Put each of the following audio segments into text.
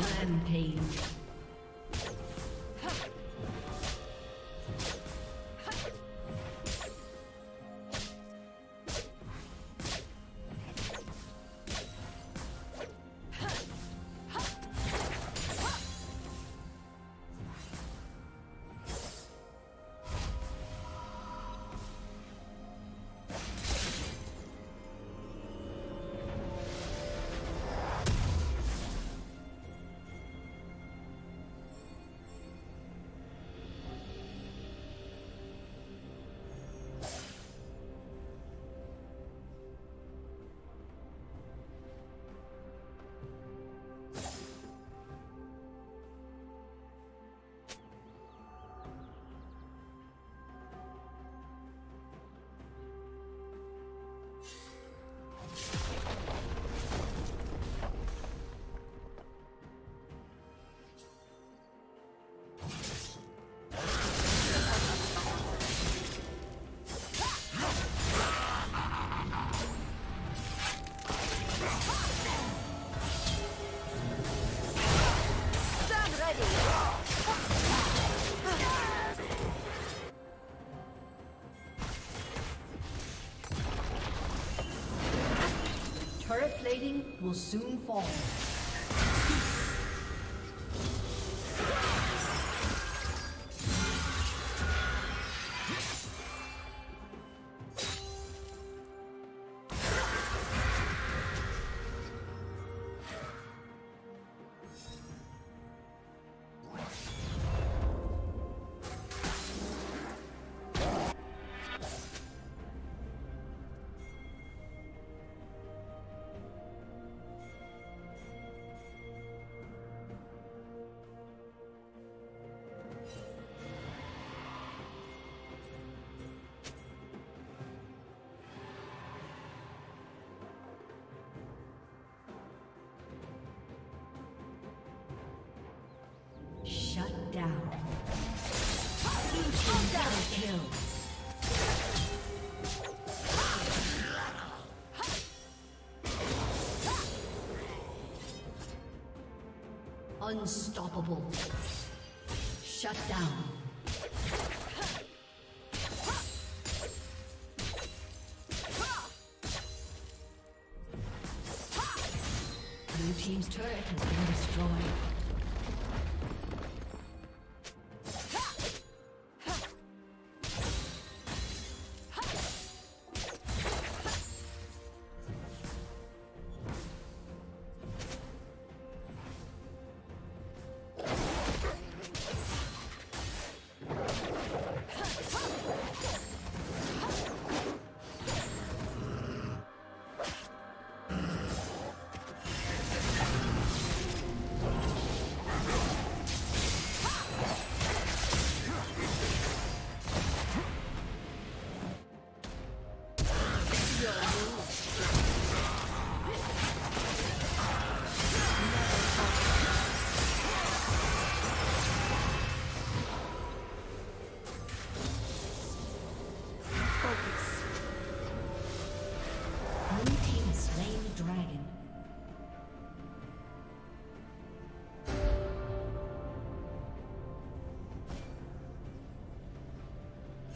Rampage. Turret plating will soon fall. Shut down. Shut down. Kill. Unstoppable. Shut down. Blue team's turret has been destroyed.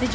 Did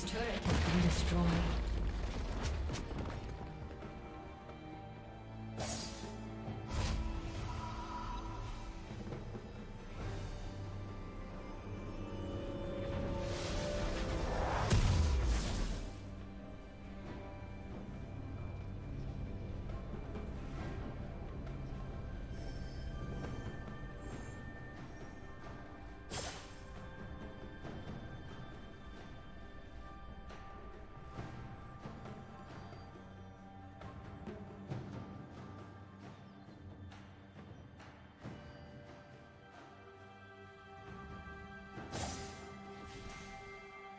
team's turret has been destroyed.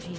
Team.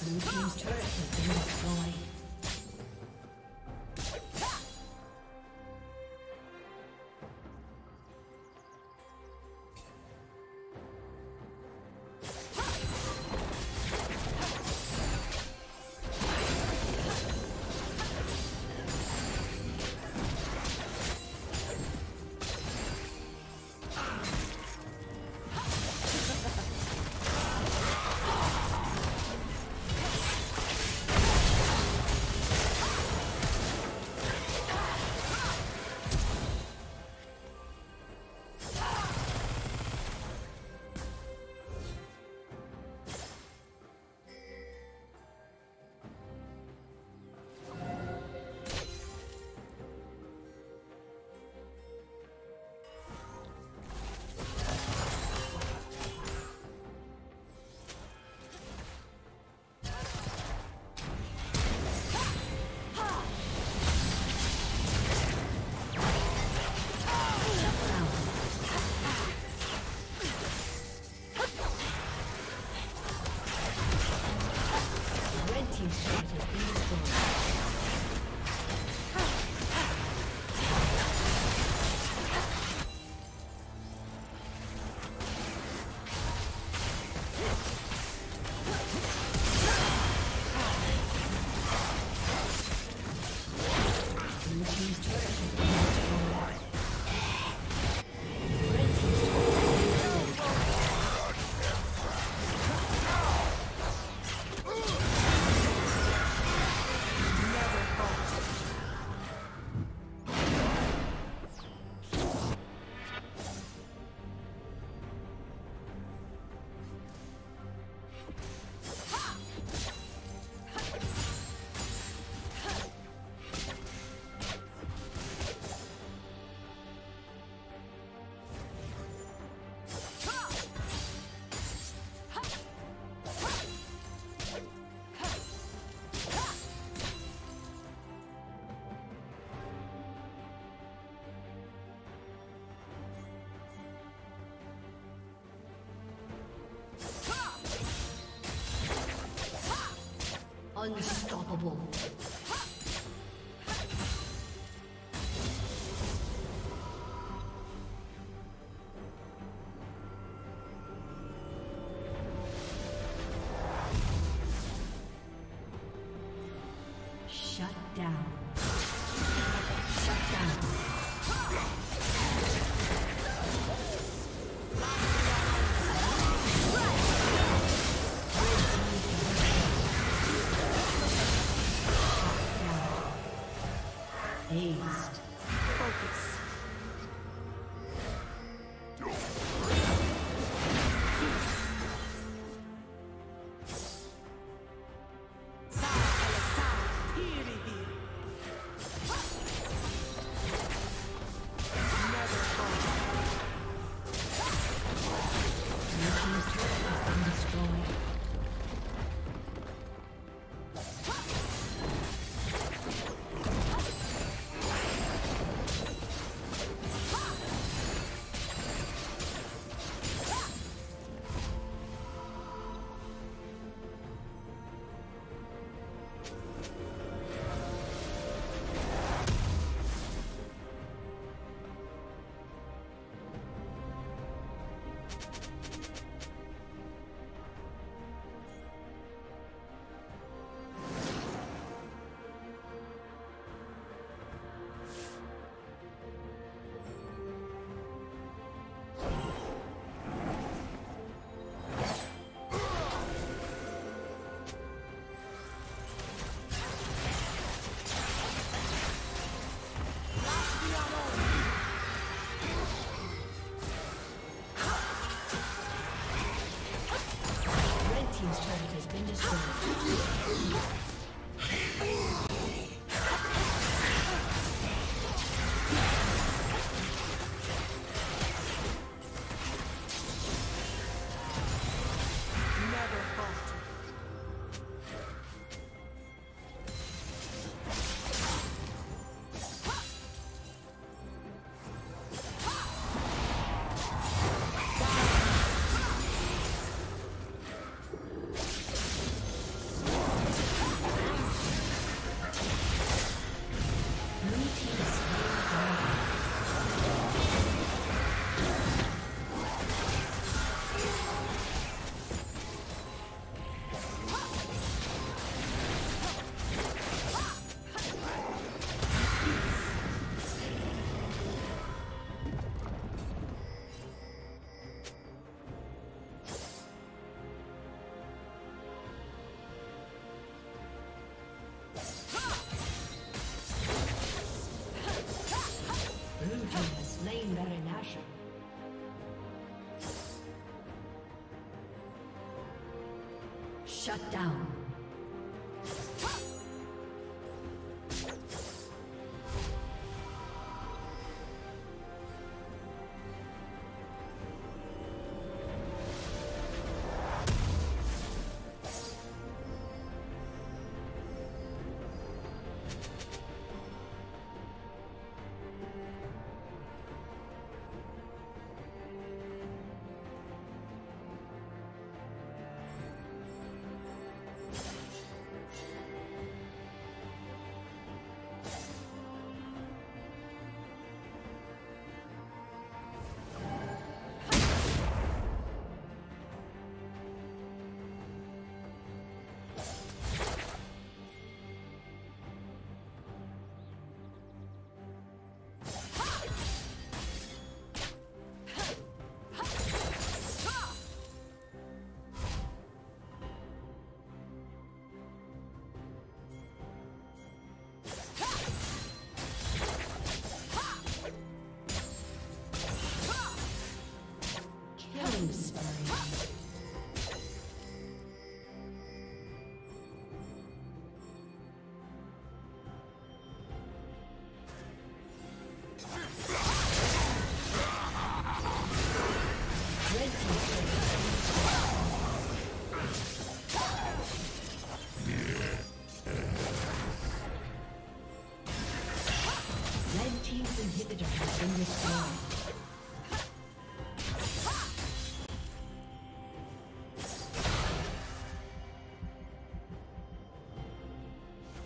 Blue team's turret has been destroyed. Unstoppable. Shut down.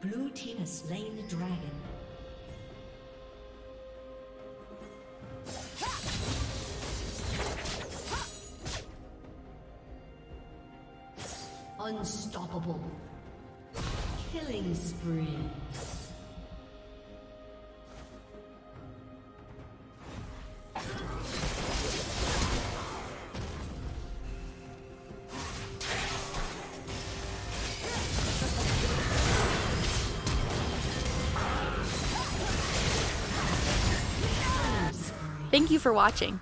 Blue team has slain the dragon. Unstoppable. Killing spree. Thank you for watching.